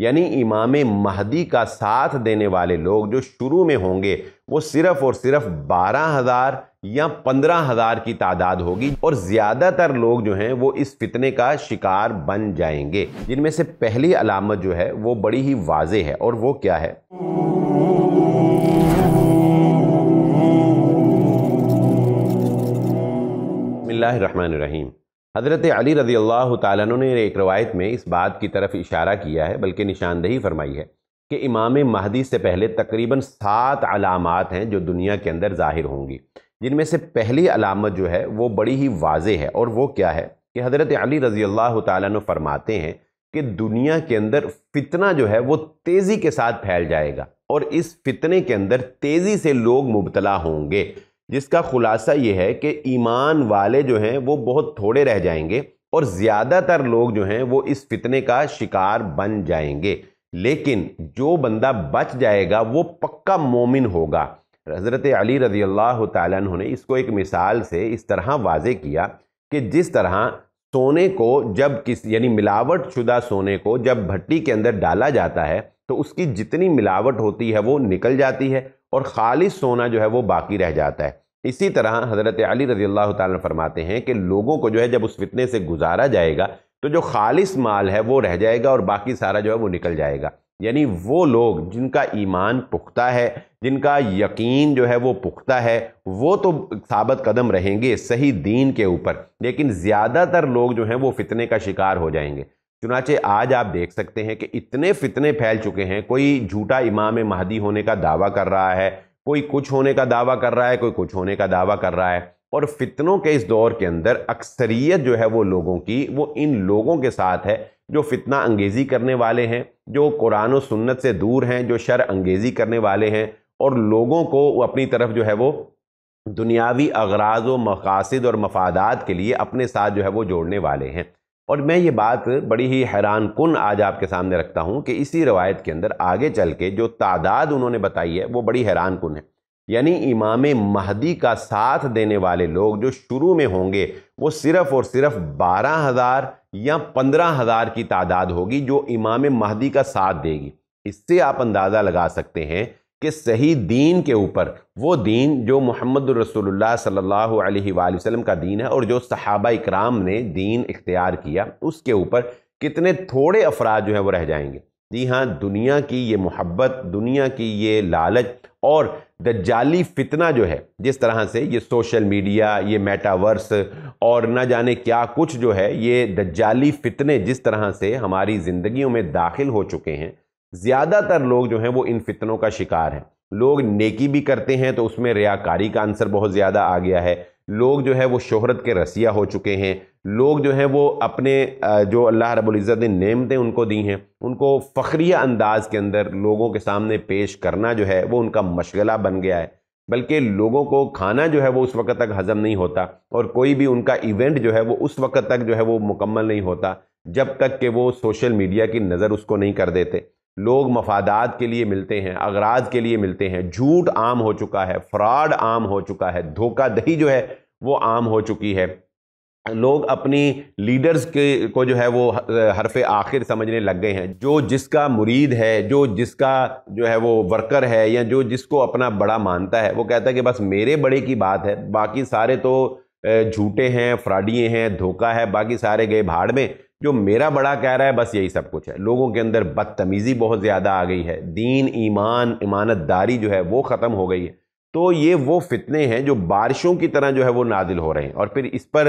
यानी इमाम महदी का साथ देने वाले लोग जो शुरू में होंगे वो सिर्फ और सिर्फ 12,000 या 15,000 की तादाद होगी और ज़्यादातर लोग जो हैं वो इस फितने का शिकार बन जाएंगे। जिनमें से पहली अलामत जो है वो बड़ी ही वाज़े है और वो क्या है, बिस्मिल्लाहिर्रहमानिर्रहीम। हज़रत अली रज़ी अल्लाह तआला अन्हु ने एक रवायत में इस बात की तरफ इशारा किया है, बल्कि निशानदेही फरमाई है कि इमाम महदी से पहले तकरीबन 7 अलामात हैं जो दुनिया के अंदर ज़ाहिर होंगी। जिनमें से पहली अलामत जो है वो बड़ी ही वाज़े है और वो क्या है कि हज़रत अली रज़ी अल्लाह तआला अन्हु फरमाते हैं कि दुनिया के अंदर फितना जो है वो तेज़ी के साथ फैल जाएगा और इस फितने के अंदर तेज़ी से लोग मुबतला होंगे, जिसका खुलासा ये है कि ईमान वाले जो हैं वो बहुत थोड़े रह जाएंगे और ज़्यादातर लोग जो हैं वो इस फितने का शिकार बन जाएंगे। लेकिन जो बंदा बच जाएगा वो पक्का मोमिन होगा। हज़रत अली रज़ी अल्लाह तआला अन्हु ने इसको एक मिसाल से इस तरह वाजे किया कि जिस तरह सोने को जब यानी मिलावट शुदा सोने को जब भट्टी के अंदर डाला जाता है तो उसकी जितनी मिलावट होती है वो निकल जाती है और खालिस सोना जो है वो बाकी रह जाता है। इसी तरह हज़रत अली रज़ी अल्लाह तआला अन्हु फरमाते हैं कि लोगों को जो है जब उस फितने से गुजारा जाएगा तो जो खालिस माल है वो रह जाएगा और बाकी सारा जो है वो निकल जाएगा। यानी वो लोग जिनका ईमान पुख्ता है, जिनका यकीन जो है वो पुख्ता है, वो तो साबित कदम रहेंगे सही दीन के ऊपर, लेकिन ज़्यादातर लोग जो हैं वो फितने का शिकार हो जाएंगे। चुनाचे आज आप देख सकते हैं कि इतने फितने फैल चुके हैं, कोई झूठा इमाम महदी होने का दावा कर रहा है, कोई कुछ होने का दावा कर रहा है, कोई कुछ होने का दावा कर रहा है। और फितनों के इस दौर के अंदर अक्सरियत जो है वो लोगों की वो इन लोगों के साथ है जो फितना अंगेज़ी करने वाले हैं, जो कुरान और सुन्नत से दूर हैं, जो शर अंगेज़ी करने वाले हैं और लोगों को अपनी तरफ जो है वो दुनियावी अगराज व मकासद और मफादात के लिए अपने साथ जो है वो जोड़ने वाले हैं। और मैं ये बात बड़ी ही हैरान कुन आज आपके सामने रखता हूँ कि इसी रवायत के अंदर आगे चल के जो तादाद उन्होंने बताई है वो बड़ी हैरान कुन है। यानी इमाम महदी का साथ देने वाले लोग जो शुरू में होंगे वो सिर्फ़ और सिर्फ 12,000 या 15,000 की तादाद होगी जो इमाम महदी का साथ देगी। इससे आप अंदाज़ा लगा सकते हैं कि सही दीन के ऊपर, वो दीन जो मुहम्मद रसूलुल्लाह सल्लल्लाहु अलैहि वसल्लम का दीन है और जो सहाबा इकराम ने दीन इख्तियार किया, उसके ऊपर कितने थोड़े अफराद जो है वो रह जाएंगे। जी हाँ, दुनिया की ये मोहब्बत, दुनिया की ये लालच और दज्जाली फितना जो है, जिस तरह से ये सोशल मीडिया, ये मेटावर्स और ना जाने क्या कुछ जो है, ये दज्जाली फितने जिस तरह से हमारी ज़िंदगियों में दाखिल हो चुके हैं, ज़्यादातर लोग जो हैं वो इन फितनों का शिकार हैं। लोग नेकी भी करते हैं तो उसमें रियाकारी का आंसर बहुत ज़्यादा आ गया है। लोग जो है वो शोहरत के रसिया हो चुके हैं। लोग जो हैं वो अपने जो अल्लाह रब्बुल इज़्ज़त ने नेमतें उनको दी हैं उनको फ़खरिया अंदाज़ के अंदर लोगों के सामने पेश करना जो है वो उनका मशगला बन गया है। बल्कि लोगों को खाना जो है वो उस वक्त तक हज़म नहीं होता और कोई भी उनका इवेंट जो है वो उस वक्त तक जो है वो मुकम्मल नहीं होता जब तक कि वो सोशल मीडिया की नज़र उसको नहीं कर देते। लोग मफादात के लिए मिलते हैं, अगराज के लिए मिलते हैं। झूठ आम हो चुका है, फ्रॉड आम हो चुका है, धोखाधड़ी जो है वो आम हो चुकी है। लोग अपनी लीडर्स को जो है वो हरफ़े आखिर समझने लग गए हैं। जो जिसका मुरीद है, जो जिसका जो है वो वर्कर है, या जो जिसको अपना बड़ा मानता है, वो कहता है कि बस मेरे बड़े की बात है, बाकी सारे तो झूठे हैं, फ्रॉडिये हैं, धोखा है, बाकी सारे गए भाड़ में, जो मेरा बड़ा कह रहा है बस यही सब कुछ है। लोगों के अंदर बदतमीज़ी बहुत ज़्यादा आ गई है। दीन, ईमान, ईमानतदारी जो है वो ख़त्म हो गई है। तो ये वो फितने हैं जो बारिशों की तरह जो है वो नादिल हो रहे हैं। और फिर इस पर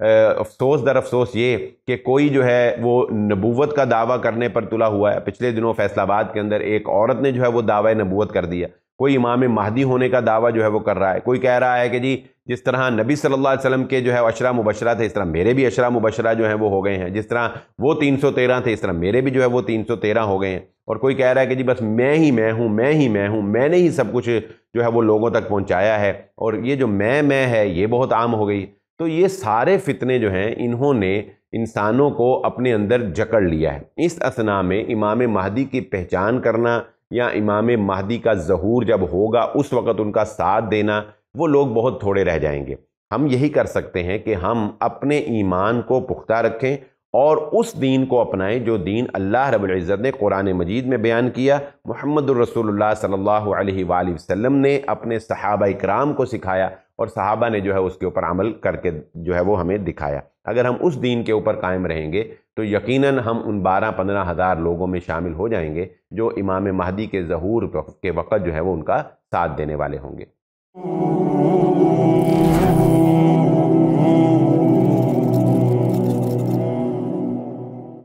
अफसोस दर अफसोस ये कि कोई जो है वो नबूवत का दावा करने पर तुला हुआ है। पिछले दिनों फैसलाबाद के अंदर एक औरत ने जो है वो दावा नबूवत कर दिया। कोई इमाम महदी होने का दावा जो है वो कर रहा है। कोई कह रहा है कि जी जिस तरह नबी सल्लल्लाहु अलैहि वसल्लम के जो है अशरा मुबशरा थे, इस तरह मेरे भी अशरा मुबशरा जो है वो हो गए हैं। जिस तरह वो 313 थे, इस तरह मेरे भी जो है वो 313 हो गए हैं। और कोई कह रहा है कि जी बस मैं ही मैं हूँ, मैं ही मैं हूँ, मैंने ही सब कुछ जो है वो लोगों तक पहुँचाया है और ये जो मैं है ये बहुत आम हो गई। तो ये सारे फितने जो हैं इन्होंने इंसानों को अपने अंदर जकड़ लिया है। इस असना में इमाम महदी की पहचान करना या इमाम महदी का ज़हूर जब होगा उस वक़्त उनका साथ देना, वो लोग बहुत थोड़े रह जाएंगे। हम यही कर सकते हैं कि हम अपने ईमान को पुख्ता रखें और उस दीन को अपनाएं जो दीन अल्लाह रब्बुल इज़्ज़त ने कुरान मजीद में बयान किया, मुहम्मदुर रसूलुल्लाह सल्लल्लाहु अलैहि वसल्लम ने अपने सहाबा इकराम को सिखाया और सहाबा ने जो है उसके ऊपर अमल करके जो है वो हमें दिखाया। अगर हम उस दीन के ऊपर कायम रहेंगे तो यकीनन हम उन 12-15 हज़ार लोगों में शामिल हो जाएंगे जो इमाम महदी के ज़हूर के वक़्त जो है वो उनका साथ देने वाले होंगे।